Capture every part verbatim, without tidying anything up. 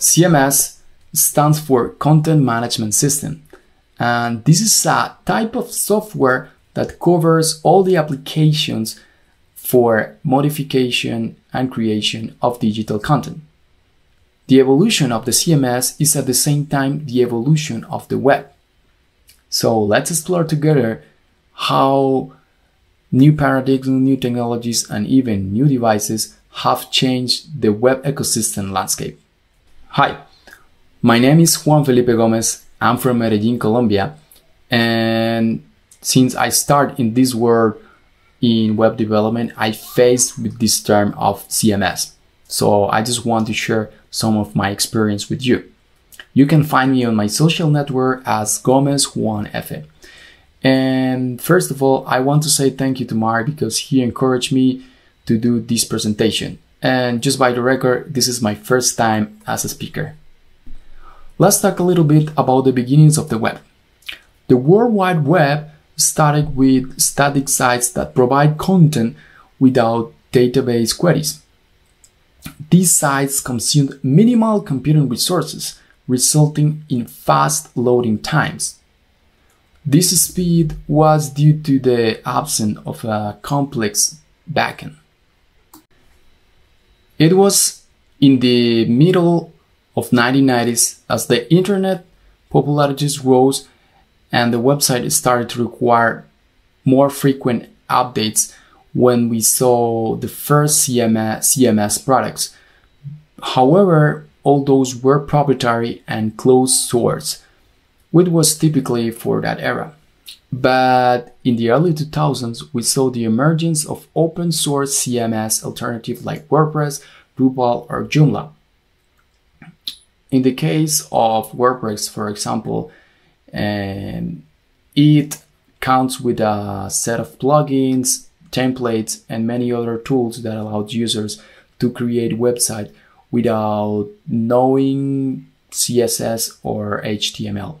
C M S stands for Content Management System, and this is a type of software that covers all the applications for modification and creation of digital content. The evolution of the C M S is at the same time the evolution of the web. So let's explore together how new paradigms, new technologies, and even new devices have changed the web ecosystem landscape. Hi, my name is Juan Felipe Gomez. I'm from Medellín, Colombia, and since I started in this world in web development, I faced with this term of C M S. So I just want to share some of my experience with you. You can find me on my social network as Gomez Juan F. And first of all, I want to say thank you to Mark because he encouraged me to do this presentation. And just by the record, this is my first time as a speaker. Let's talk a little bit about the beginnings of the web. The World Wide Web started with static sites that provide content without database queries. These sites consumed minimal computing resources, resulting in fast loading times. This speed was due to the absence of a complex backend. It was in the middle of the nineteen nineties as the internet popularity rose and the website started to require more frequent updates when we saw the first C M S, C M S products. However, all those were proprietary and closed source, which was typically for that era. But in the early two thousands, we saw the emergence of open source C M S alternatives like WordPress, Drupal, or Joomla. In the case of WordPress, for example, and it counts with a set of plugins, templates, and many other tools that allowed users to create websites without knowing C S S or H T M L.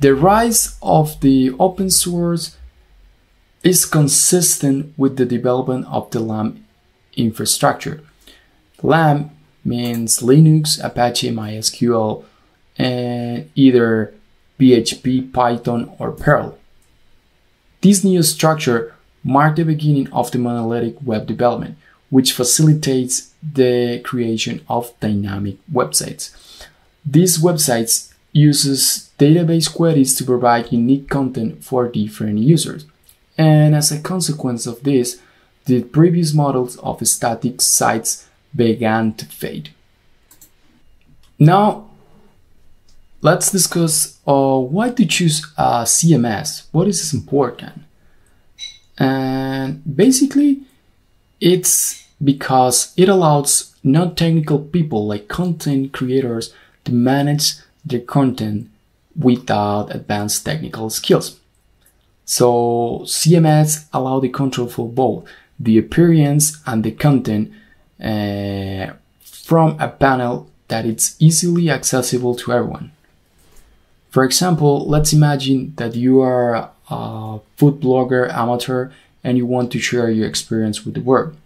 The rise of the open source is consistent with the development of the LAMP infrastructure. LAMP means Linux, Apache, MySQL, and either P H P, Python, or Perl. This new structure marked the beginning of the monolithic web development, which facilitates the creation of dynamic websites. These websites uses database queries to provide unique content for different users. And as a consequence of this, the previous models of static sites began to fade. Now, let's discuss uh, why to choose a C M S, what is important. And basically, it's because it allows non-technical people like content creators to manage their content without advanced technical skills. So C M S allow the control for both the appearance and the content Uh, from a panel that it's easily accessible to everyone. For example, let's imagine that you are a food blogger amateur and you want to share your experience with the world.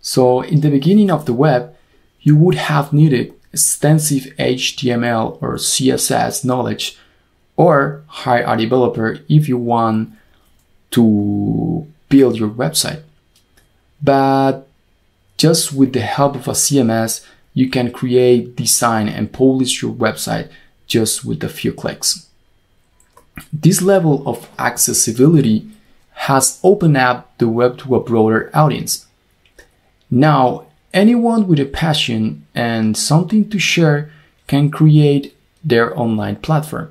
So in the beginning of the web, you would have needed extensive H T M L or C S S knowledge, or hire a developer if you want to build your website. But just with the help of a C M S, you can create, design, and publish your website just with a few clicks. This level of accessibility has opened up the web to a broader audience. Now, anyone with a passion and something to share can create their online platform.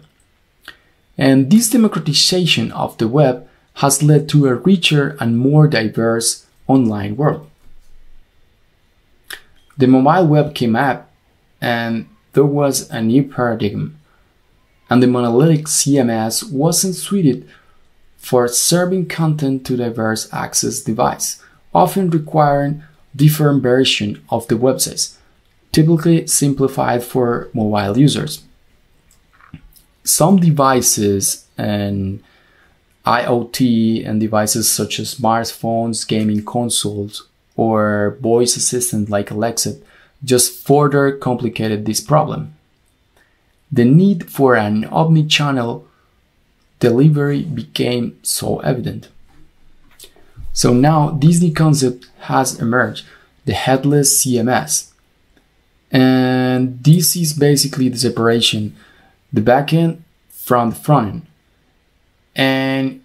And this democratization of the web has led to a richer and more diverse online world. The mobile web came up and there was a new paradigm, and the monolithic C M S wasn't suited for serving content to diverse access devices, often requiring different versions of the websites, typically simplified for mobile users. Some devices and IoT and devices such as smartphones, gaming consoles, or voice assistant like Alexa just further complicated this problem. The need for an omni-channel delivery became so evident. So now this new concept has emerged, the headless C M S. And this is basically the separation, the backend from the frontend. And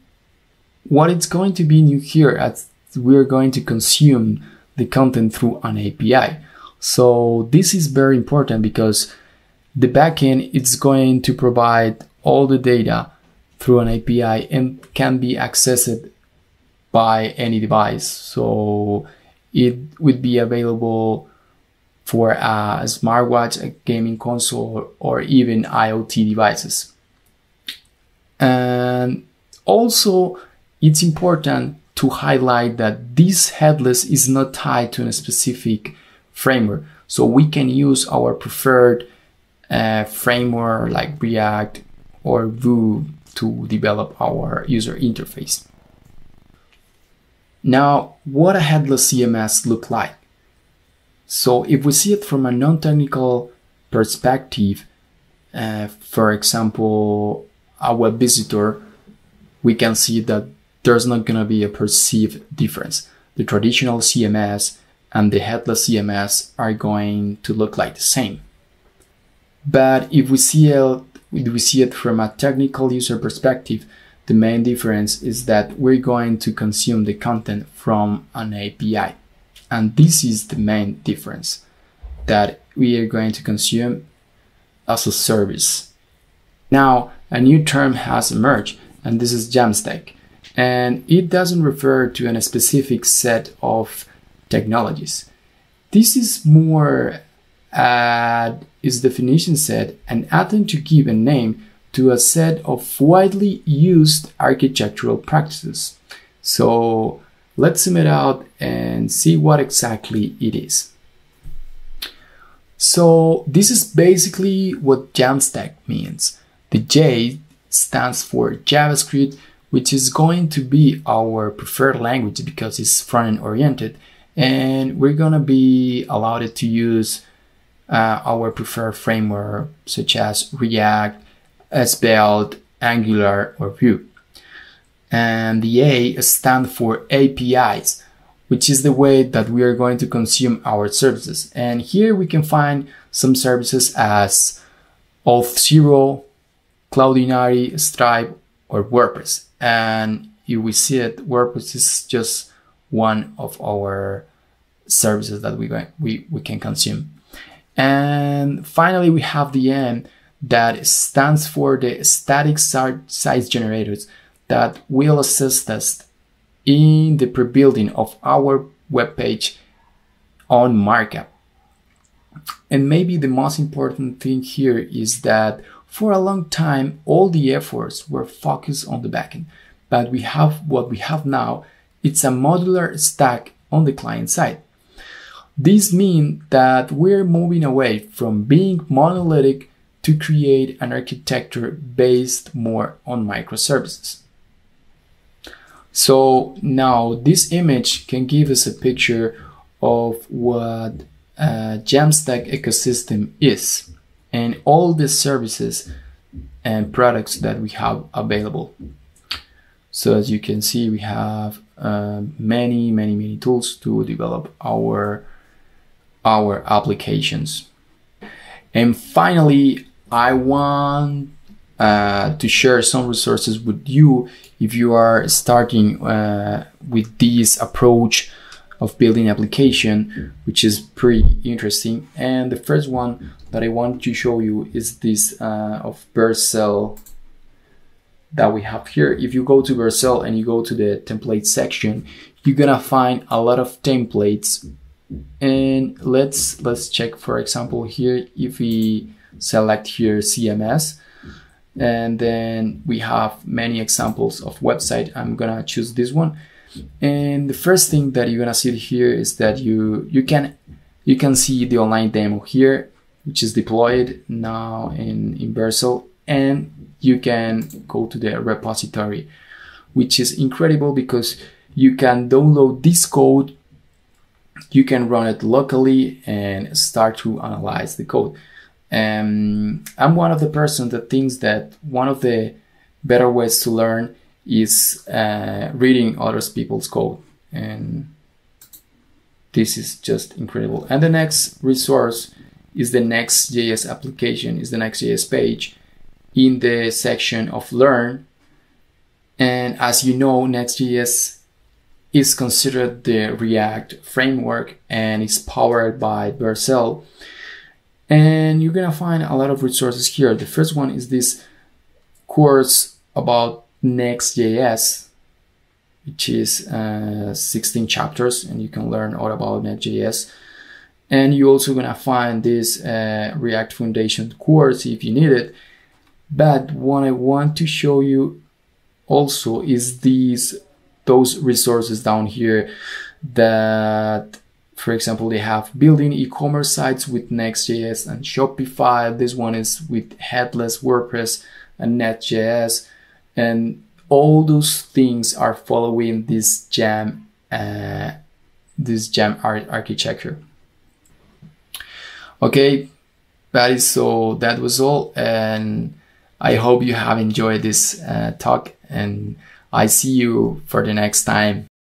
what it's going to be new here is we're going to consume the content through an A P I. So this is very important because the backend is going to provide all the data through an A P I and can be accessed by any device. So it would be available for a smartwatch, a gaming console, or even IoT devices. And also, it's important to highlight that this headless is not tied to a specific framework. So we can use our preferred uh, framework like React or Vue to develop our user interface. Now, what a headless C M S look like? So if we see it from a non-technical perspective, uh, for example, a web visitor, we can see that there's not gonna be a perceived difference. The traditional C M S and the headless C M S are going to look like the same. But if we see it, if we see it from a technical user perspective, the main difference is that we're going to consume the content from an A P I. And this is the main difference, that we are going to consume as a service. Now, a new term has emerged, and this is JAMstack. And it doesn't refer to a specific set of technologies. This is more uh, its definition set, an attempt to give a name to a set of widely used architectural practices. So let's zoom it out and see what exactly it is. So this is basically what JAMstack means. The J stands for JavaScript, which is going to be our preferred language because it's front-end oriented, and we're gonna be allowed to use uh, our preferred framework such as React, Svelte, Angular, or Vue. And the A stands for A P Is, which is the way that we are going to consume our services. And here we can find some services as Auth zero, Cloudinary, Stripe, or WordPress. And if we see it, WordPress is just one of our services that we, going, we, we can consume. And finally, we have the M, that stands for the static size generators that will assist us in the pre-building of our web page on markup. And maybe the most important thing here is that for a long time, all the efforts were focused on the backend, but we have what we have now, it's a modular stack on the client side. This means that we're moving away from being monolithic to create an architecture based more on microservices. So now this image can give us a picture of what a JAMstack ecosystem is and all the services and products that we have available. So as you can see, we have uh, many, many, many tools to develop our, our applications. And finally, I want uh, to share some resources with you if you are starting uh, with this approach of building application, which is pretty interesting. And the first one that I want to show you is this uh, of Vercel that we have here. If you go to Vercel and you go to the template section, you're gonna find a lot of templates. And let's let's check, for example, here if we select here C M S, and then we have many examples of website. I'm gonna choose this one, and the first thing that you're gonna see here is that you you can you can see the online demo here, which is deployed now in in Vercel, and you can go to the repository, which is incredible because you can download this code you can run it locally and start to analyze the code. Um, I'm one of the persons that thinks that one of the better ways to learn is uh, reading other people's code, and this is just incredible. And the next resource is the Next.js application, is the Next.js page in the section of Learn. And as you know, Next.js is considered the React framework and is powered by Vercel. And you're gonna find a lot of resources here. The first one is this course about Next.js, which is uh, sixteen chapters, and you can learn all about Next.js. And you're also gonna find this uh, React Foundation course if you need it. But what I want to show you also is these those resources down here that, for example, they have building e-commerce sites with Next.js and Shopify. This one is with headless WordPress and Net.js, and all those things are following this Jam, uh, this Jam architecture. Okay, guys, so that was all, and I hope you have enjoyed this uh, talk, and I see you for the next time.